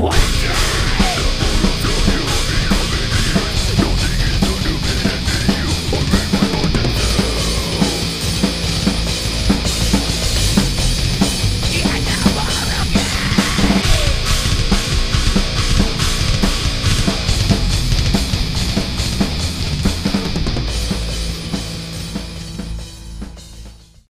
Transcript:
What?